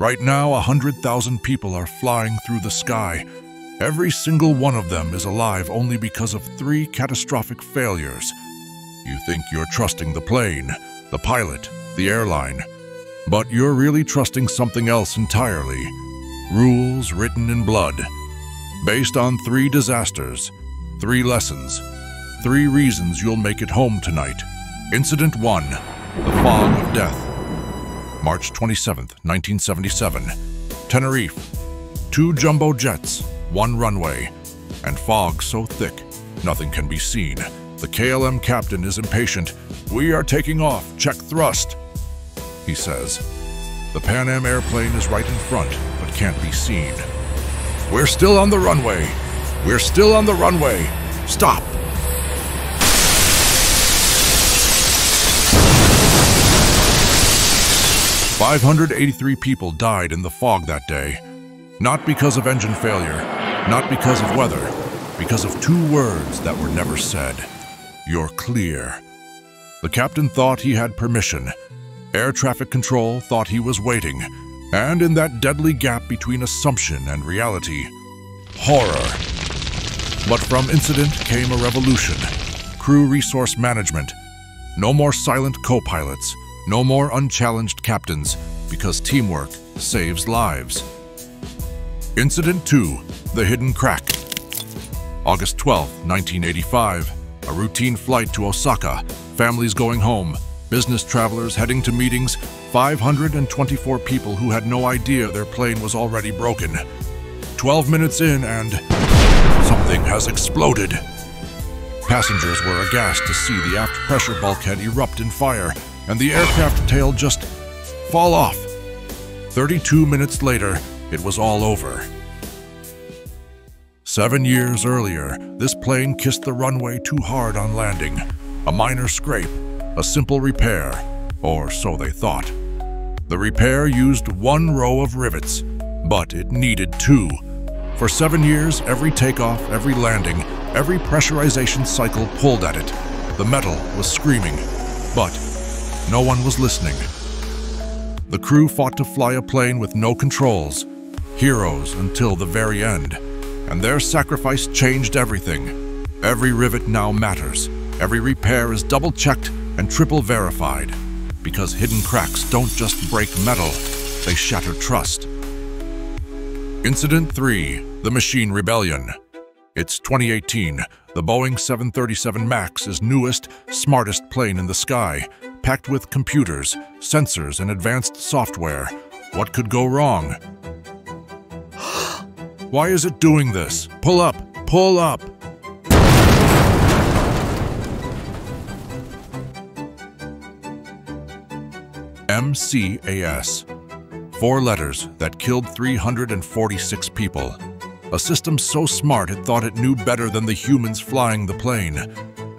Right now, 100,000 people are flying through the sky. Every single one of them is alive only because of 3 catastrophic failures. You think you're trusting the plane, the pilot, the airline, but you're really trusting something else entirely. Rules written in blood. Based on 3 disasters, 3 lessons, 3 reasons you'll make it home tonight. Incident 1, the fog of death. March 27, 1977, Tenerife. 2 jumbo jets, 1 runway, and fog so thick, nothing can be seen. The KLM captain is impatient. "We are taking off, check thrust," he says. The Pan Am airplane is right in front, but can't be seen. "We're still on the runway. We're still on the runway. Stop." "583 people died in the fog that day. Not because of engine failure, not because of weather, because of 2 words that were never said. You're clear." The captain thought he had permission. Air traffic control thought he was waiting. And in that deadly gap between assumption and reality, horror. But from incident came a revolution. Crew resource management. No more silent co-pilots. No more unchallenged captains, because teamwork saves lives. Incident 2, the hidden crack. August 12, 1985, a routine flight to Osaka, families going home, business travelers heading to meetings, 524 people who had no idea their plane was already broken. 12 minutes in and something has exploded. Passengers were aghast to see the aft pressure bulkhead erupt in fire, and the aircraft tail just fall off. 32 minutes later, it was all over. 7 years earlier, this plane kissed the runway too hard on landing. A minor scrape, a simple repair, or so they thought. The repair used 1 row of rivets, but it needed 2. For 7 years, every takeoff, every landing, every pressurization cycle pulled at it. The metal was screaming, but no one was listening. The crew fought to fly a plane with no controls, heroes until the very end. And their sacrifice changed everything. Every rivet now matters. Every repair is double-checked and triple-verified. Because hidden cracks don't just break metal, they shatter trust. Incident 3, the machine rebellion. It's 2018. The Boeing 737 MAX is newest, smartest plane in the sky. Packed with computers, sensors, and advanced software. What could go wrong? Why is it doing this? Pull up! Pull up! MCAS. 4 letters that killed 346 people. A system so smart it thought it knew better than the humans flying the plane.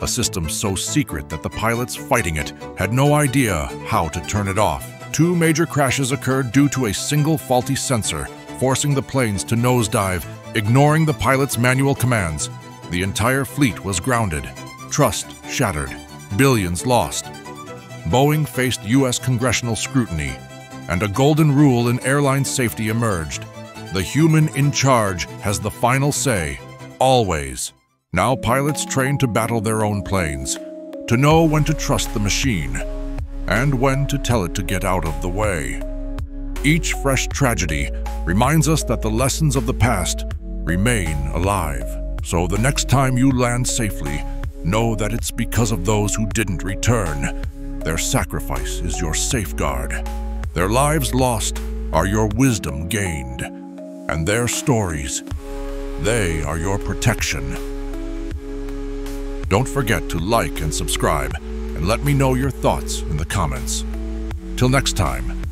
A system so secret that the pilots fighting it had no idea how to turn it off. 2 major crashes occurred due to a single faulty sensor, forcing the planes to nosedive, ignoring the pilots' manual commands. The entire fleet was grounded, trust shattered, billions lost. Boeing faced U.S. congressional scrutiny, and a golden rule in airline safety emerged. The human in charge has the final say, always. Now pilots trained to battle their own planes, to know when to trust the machine, and when to tell it to get out of the way. Each fresh tragedy reminds us that the lessons of the past remain alive. So the next time you land safely, know that it's because of those who didn't return. Their sacrifice is your safeguard. Their lives lost are your wisdom gained. And their stories, they are your protection. Don't forget to like and subscribe, and let me know your thoughts in the comments. Till next time.